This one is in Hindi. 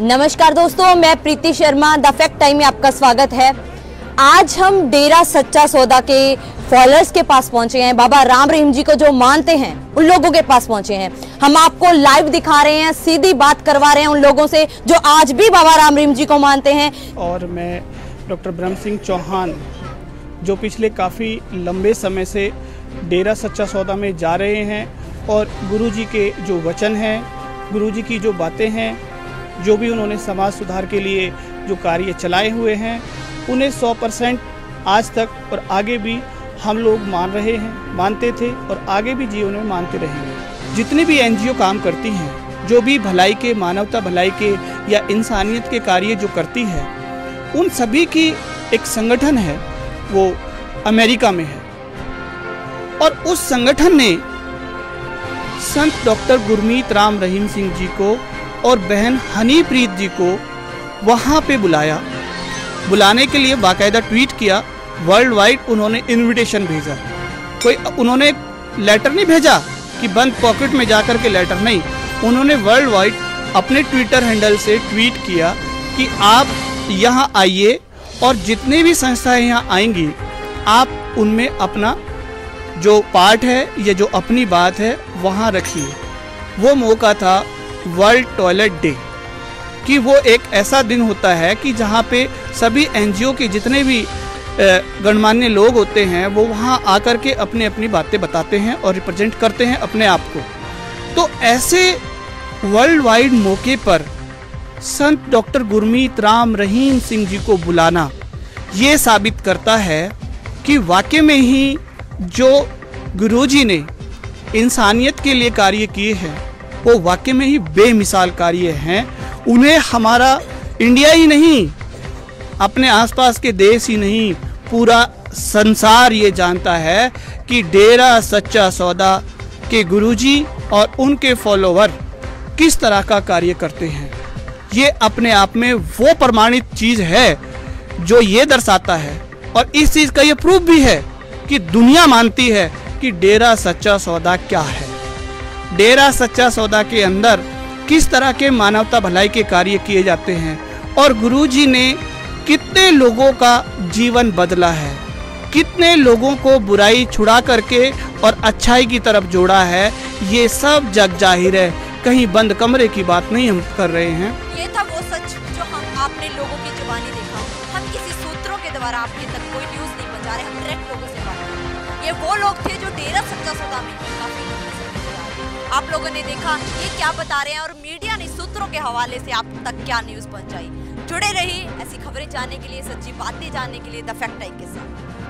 नमस्कार दोस्तों, मैं Preeti Sharma, the fact time में आपका स्वागत है। आज हम डेरा सच्चा सौदा के फॉलोअर्स के पास पहुंचे हैं, बाबा राम रहीम जी को जो मानते हैं उन लोगों के पास पहुंचे हैं। हम आपको लाइव दिखा रहे हैं, सीधी बात करवा रहे हैं उन लोगों से जो आज भी बाबा राम रहीम जी को मानते हैं। और मैं डॉक्टर ब्रह्म सिंह चौहान, जो पिछले काफ़ी लंबे समय से डेरा सच्चा सौदा में जा रहे हैं और गुरु जी के जो वचन हैं, गुरु जी की जो बातें हैं, जो भी उन्होंने समाज सुधार के लिए जो कार्य चलाए हुए हैं, उन्हें 100% आज तक और आगे भी हम लोग मान रहे हैं, मानते थे और आगे भी जीवन में मानते रहेंगे। जितने भी NGO काम करती हैं, जो भी भलाई के, मानवता भलाई के या इंसानियत के कार्य जो करती है, उन सभी की एक संगठन है, वो अमेरिका में है। और उस संगठन ने संत डॉक्टर गुरमीत राम रहीम सिंह जी को और बहन हनीप्रीत जी को वहाँ पे बुलाया। बुलाने के लिए बाकायदा ट्वीट किया, वर्ल्ड वाइड उन्होंने इनविटेशन भेजा। कोई उन्होंने लेटर नहीं भेजा कि बंद पॉकेट में जाकर के लेटर, नहीं, उन्होंने वर्ल्ड वाइड अपने ट्विटर हैंडल से ट्वीट किया कि आप यहाँ आइए और जितने भी संस्थाएं यहाँ आएंगी आप उनमें अपना जो पार्ट है या जो अपनी बात है वहाँ रखिए। वो मौका था वर्ल्ड टॉयलेट डे, कि वो एक ऐसा दिन होता है कि जहाँ पे सभी NGO के जितने भी गणमान्य लोग होते हैं वो वहाँ आकर के अपने अपनी बातें बताते हैं और रिप्रेजेंट करते हैं अपने आप को। तो ऐसे वर्ल्ड वाइड मौके पर संत डॉक्टर गुरमीत राम रहीम सिंह जी को बुलाना ये साबित करता है कि वाकई में ही जो गुरुजी ने इंसानियत के लिए कार्य किए हैं वो वाकई में ही बेमिसाल कार्य हैं। उन्हें हमारा इंडिया ही नहीं, अपने आसपास के देश ही नहीं, पूरा संसार ये जानता है कि डेरा सच्चा सौदा के गुरुजी और उनके फॉलोवर किस तरह का कार्य करते हैं। ये अपने आप में वो प्रमाणित चीज़ है जो ये दर्शाता है, और इस चीज़ का ये प्रूफ भी है कि दुनिया मानती है कि डेरा सच्चा सौदा क्या है, डेरा सच्चा सौदा के अंदर किस तरह के मानवता भलाई के कार्य किए जाते हैं और गुरुजी ने कितने लोगों का जीवन बदला है, कितने लोगों को बुराई छुड़ा करके और अच्छाई की तरफ जोड़ा है। ये सब जग जाहिर है, कहीं बंद कमरे की बात नहीं हम कर रहे हैं। ये था वो सच जो हम आपने लोगों की जुबानी देखा। हम किसी सूत्रों के द्वारा आपके तक कोई न्यूज़ नहीं पहुंचा रहे, हम डायरेक्ट लोगों से बात कर रहे हैं। ये वो लोग थे जो डेरा सच्चा सौदा में काफी आप लोगों ने देखा ये क्या बता रहे हैं और मीडिया ने सूत्रों के हवाले से आप तक क्या न्यूज़ पहुँचाई। जुड़े रहिए ऐसी खबरें जानने के लिए, सच्ची बातें जानने के लिए द फैक्ट टाइम के साथ।